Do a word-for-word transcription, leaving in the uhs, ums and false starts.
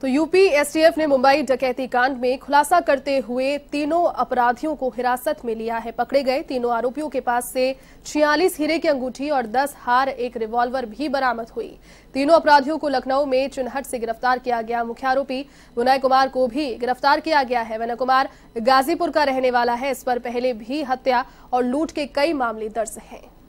तो UP STF ने मुंबई डकैती कांड में खुलासा करते हुए तीनों अपराधियों को हिरासत में लिया है। पकड़े गए तीनों आरोपियों के पास से छियालीस हीरे की अंगूठी और दस हार एक रिवॉल्वर भी बरामद हुई। तीनों अपराधियों को लखनऊ में चुनहट से गिरफ्तार किया गया। मुख्य आरोपी विनय कुमार को भी गिरफ्तार किया गया है। विनय कुमार गाजीपुर का रहने वाला है। इस पर पहले भी हत्या और लूट के कई मामले दर्ज हैं।